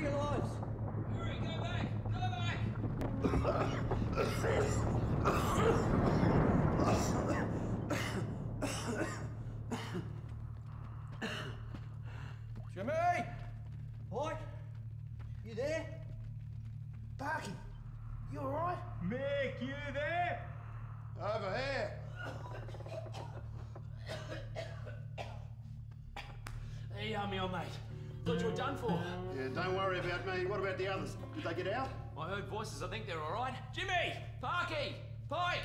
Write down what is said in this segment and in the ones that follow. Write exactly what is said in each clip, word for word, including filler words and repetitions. for your lives! Hurry, go back! Go back! Jimmy! Mike? You there? Barky, you alright? Mick, you there? Over here! There you are, me old mate. Thought you were done for. Yeah, don't worry about me. What about the others? Did they get out? I heard voices. I think they're all right. Jimmy! Parky! Pike!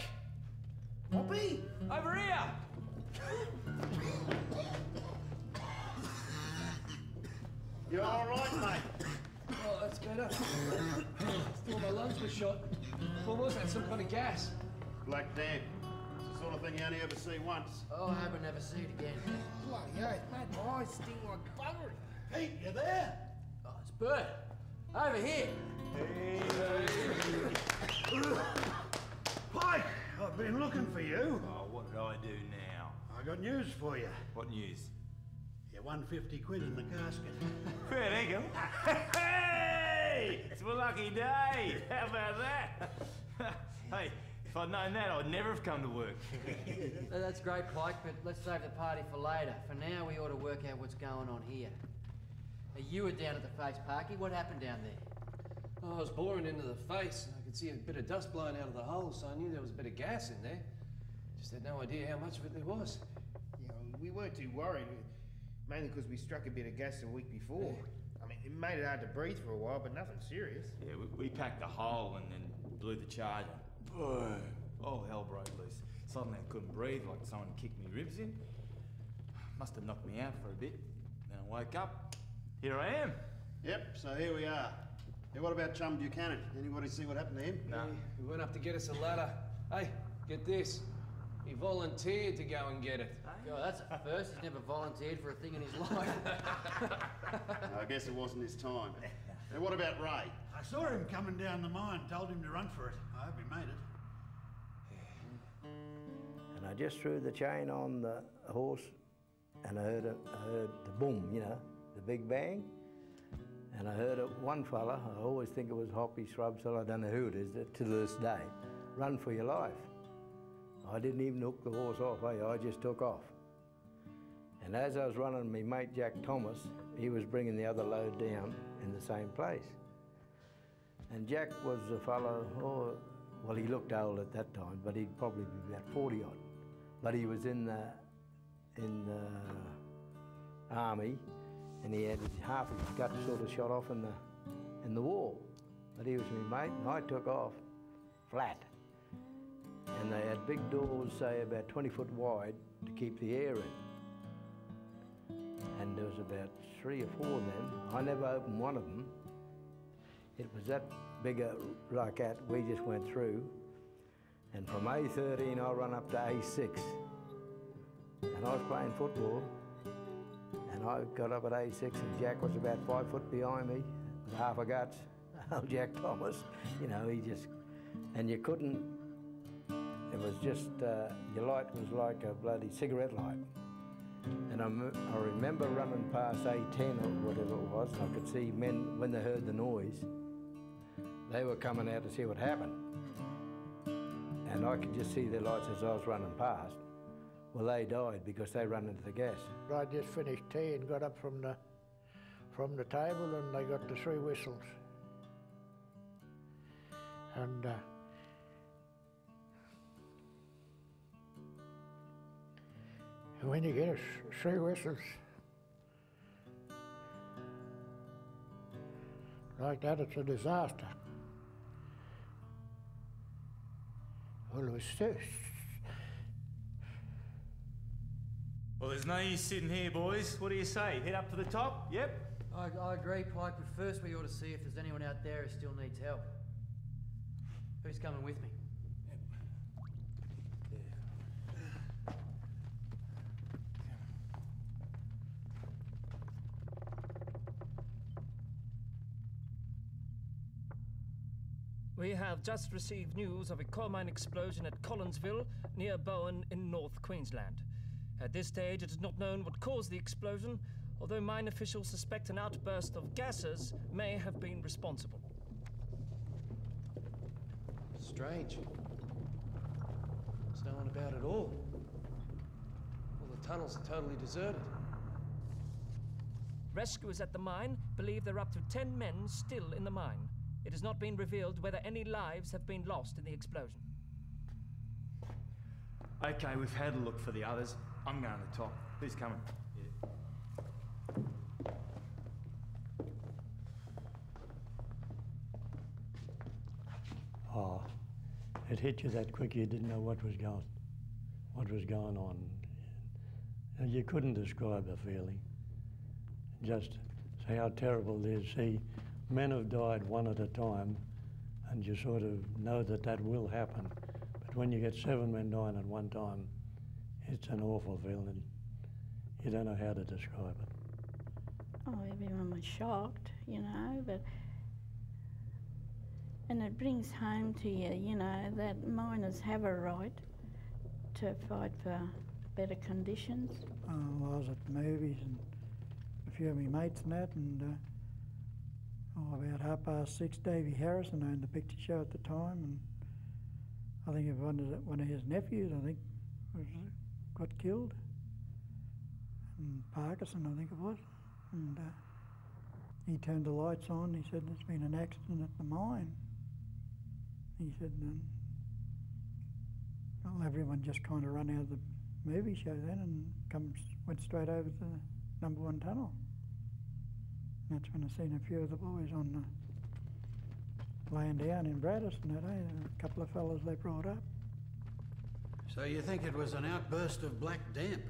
Hoppy! Over here! You're all right, mate? Oh, that's good. I thought my lungs were shot. What was that? Some kind of gas? Black damp. Sort of thing you only ever see once. Oh, I hope I never see it again. Bloody hell, mate, my eyes sting like buggery. Pete, you there? Oh, it's Bert. Over here. Hey, hey. Pike, I've been looking for you. Oh, what did I do now? I got news for you. What news? You won fifty quid in the casket. Fair dinkum. Hey! It's a lucky day. How about that? Hey. If I'd known that, I'd never have come to work. That's great, Pike, but let's save the party for later. For now, we ought to work out what's going on here. Now, you were down at the face, Parky. What happened down there? Oh, I was boring into the face. I could see a bit of dust blowing out of the hole, so I knew there was a bit of gas in there. Just had no idea how much of it there was. Yeah, we weren't too worried, mainly because we struck a bit of gas the week before. Yeah. I mean, it made it hard to breathe for a while, but nothing serious. Yeah, we, we packed the hole and then blew the charge on. Boom! Oh, hell broke loose. Suddenly I couldn't breathe, like someone kicked me ribs in. Must have knocked me out for a bit. Then I woke up. Here I am. Yep, so here we are. Now, what about Chum Buchanan? Anybody see what happened to him? No. He, he went up to get us a ladder. Hey, get this. He volunteered to go and get it. Hey? God, that's a first. He's never volunteered for a thing in his life. No, I guess it wasn't his time. Now, what about Ray? I saw him coming down the mine, told him to run for it. I hope he made it. And I just threw the chain on the horse and I heard, a, I heard the boom, you know, the big bang. And I heard a, one fella, I always think it was Hoppy Shrubs, so I don't know who it is to this day, run for your life. I didn't even hook the horse off, eh? I just took off. And as I was running, my mate Jack Thomas, he was bringing the other load down in the same place. And Jack was a fellow, oh, well, he looked old at that time, but he'd probably be about forty odd. But he was in the, in the army, and he had half of his gut sort of shot off in the, in the wall. But he was my mate, and I took off flat. And they had big doors, say, about twenty foot wide to keep the air in. And there was about three or four of them. I never opened one of them. It was that big a racket we just went through. And from A thirteen, I run up to A six. And I was playing football. And I got up at A six, and Jack was about five foot behind me, with half a guts. Old Jack Thomas, you know, he just... And you couldn't... It was just... Uh, your light was like a bloody cigarette light. And I, I remember running past A ten or whatever it was, and I could see men, when they heard the noise, they were coming out to see what happened. And I could just see their lights as I was running past. Well, they died because they ran into the gas. I just finished tea and got up from the, from the table, and they got the three whistles. And... Uh, when you get a three whistles like that, it's a disaster. Well, it was this. Well, there's no use sitting here, boys. What do you say? Head up to the top? Yep. I, I agree, Pike, but first we ought to see if there's anyone out there who still needs help. Who's coming with me? We have just received news of a coal mine explosion at Collinsville, near Bowen in North Queensland. At this stage, it is not known what caused the explosion, although mine officials suspect an outburst of gases may have been responsible. Strange. There's no one about at all. All the tunnels are totally deserted. Rescuers at the mine believe there are up to ten men still in the mine. It has not been revealed whether any lives have been lost in the explosion. Okay, we've had a look for the others. I'm going to the top. Who's coming? Yeah. Oh, it hit you that quick you didn't know what was going, what was going on. And you couldn't describe the feeling. Just say how terrible it is. See, men have died one at a time, and you sort of know that that will happen. But when you get seven men dying at one time, it's an awful feeling. You don't know how to describe it. Oh, everyone was shocked, you know, but... And it brings home to you, you know, that miners have a right to fight for better conditions. Oh, I was at the movies and a few of my mates and that, and uh, oh, about half past six, Davy Harrison owned the picture show at the time, and I think if one of, one of his nephews, I think, was, got killed, and Parkinson, I think it was, and uh, he turned the lights on. He said, "There's been an accident at the mine." He said, um, well, everyone just kind of run out of the movie show then and come, went straight over to the number one tunnel. And that's when I seen a few of the boys on uh, laying down in Braddiston that day, eh? A couple of fellas they brought up. So you think it was an outburst of black damp?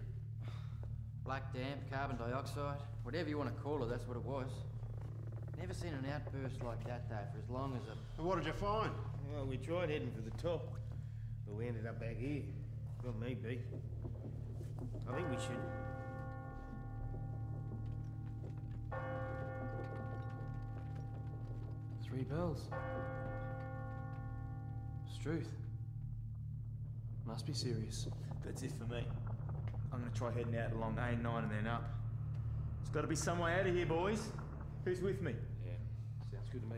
Black damp, carbon dioxide, whatever you want to call it, that's what it was. Never seen an outburst like that, though, for as long as a... And what did you find? Well, we tried heading for the top, but we ended up back here. Well, me beat. I think we should... Three bells. Struth. Must be serious. That's it for me. I'm going to try heading out along A nine and then up. There's got to be some way out of here, boys. Who's with me? Yeah, sounds good to me.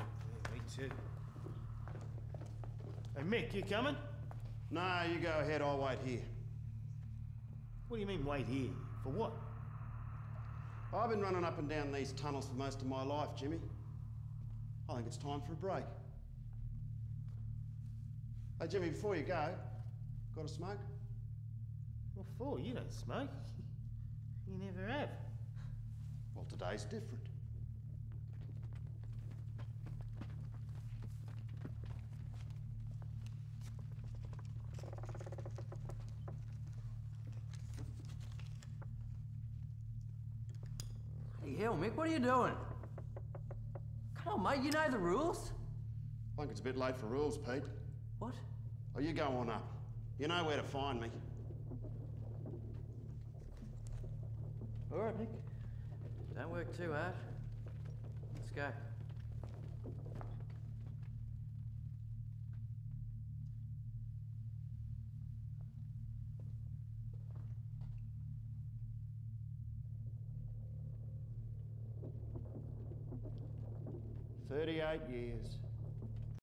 Yeah, me too. Hey, Mick, you coming? No, you go ahead. I'll wait here. What do you mean, wait here? For what? I've been running up and down these tunnels for most of my life, Jimmy. I think it's time for a break. Hey, Jimmy, before you go, got a smoke? What for? You don't smoke. You never have. Well, today's different. Hell, Mick, what are you doing? Come on, mate, you know the rules. I think it's a bit late for rules, Pete. What? Oh, you go on up. You know where to find me. All right, Mick. Don't work too hard. Let's go. thirty-eight years.